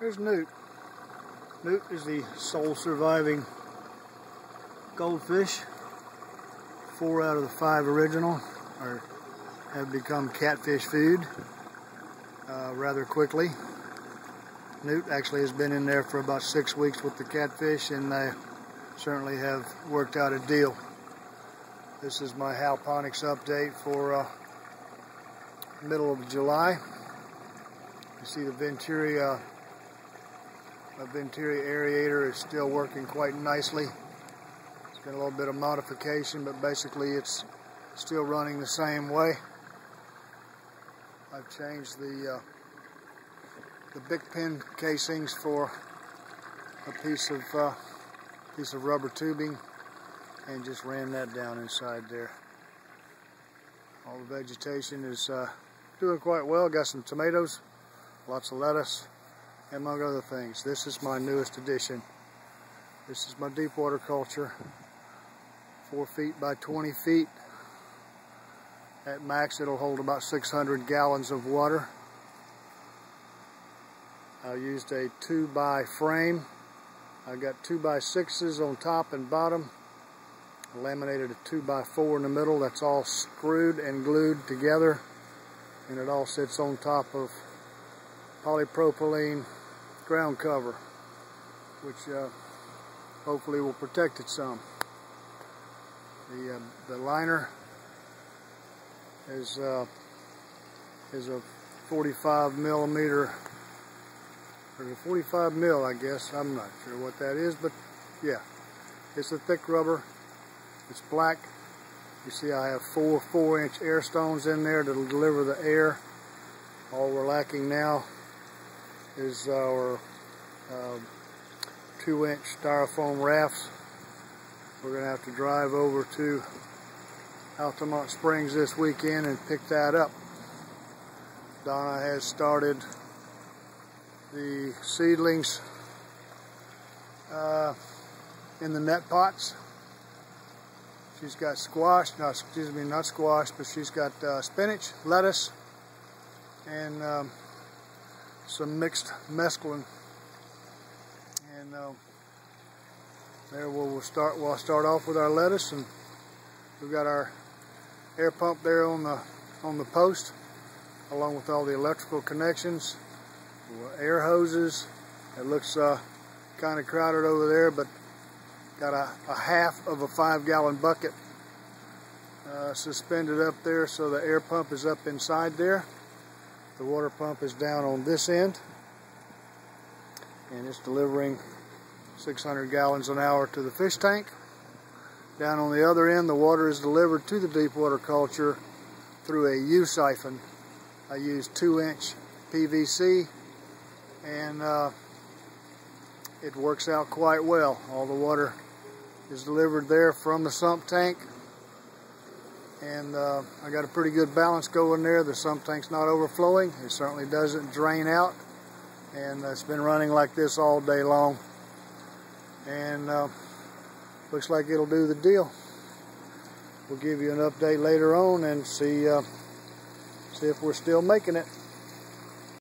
Here's Newt. Newt is the sole surviving goldfish. 4 out of the 5 original have become catfish food rather quickly. Newt actually has been in there for about 6 weeks with the catfish, and they certainly have worked out a deal. This is my HOWponics update for middle of July. You see the Venturi aerator is still working quite nicely. It's been a little bit of modification, but basically it's still running the same way. I've changed the big pin casings for a piece of rubber tubing, and just ran that down inside there. All the vegetation is doing quite well. Got some tomatoes, lots of lettuce, among other things. This is my newest addition. This is my deep water culture, 4 feet by 20 feet. At max, it'll hold about 600 gallons of water. I used a 2x frame. I got 2x6s on top and bottom. I laminated a 2x4 in the middle. That's all screwed and glued together, and it all sits on top of polypropylene ground cover, which hopefully will protect it some. The liner is a 45 millimeter, or 45 mil, I guess. I'm not sure what that is, but yeah, it's a thick rubber. It's black. You see, I have 4 4-inch air stones in there that'll deliver the air. All we're lacking now is our 2-inch styrofoam rafts. We're going to have to drive over to Altamont Springs this weekend and pick that up. Donna has started the seedlings in the net pots. She's got squash, no, excuse me, not squash, but she's got spinach, lettuce, and some mixed mesclun. And there we'll start off with our lettuce, and we've got our air pump there on the post, along with all the electrical connections, air hoses. It looks kind of crowded over there, but got a half of a 5-gallon bucket suspended up there, so the air pump is up inside there. The water pump is down on this end, and it's delivering 600 gallons an hour to the fish tank. Down on the other end, the water is delivered to the deep water culture through a U-siphon. I use 2-inch PVC, and it works out quite well. All the water is delivered there from the sump tank, and I got a pretty good balance going there. The sump tank's not overflowing. It certainly doesn't drain out, and it's been running like this all day long, and looks like it'll do the deal. We'll give you an update later on and see if we're still making it.